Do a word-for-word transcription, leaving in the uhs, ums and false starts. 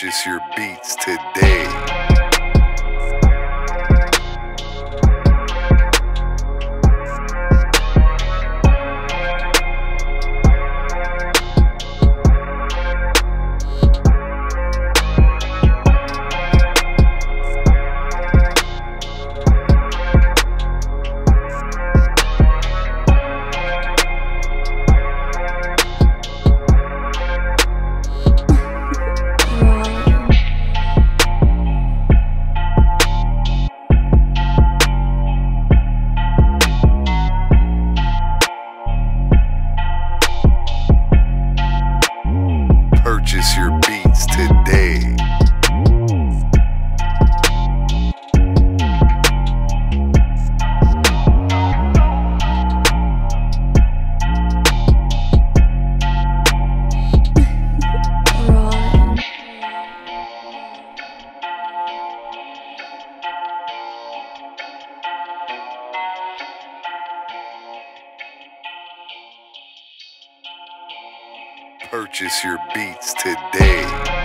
Purchase your beats today. Purchase your beats today. Purchase your beats today.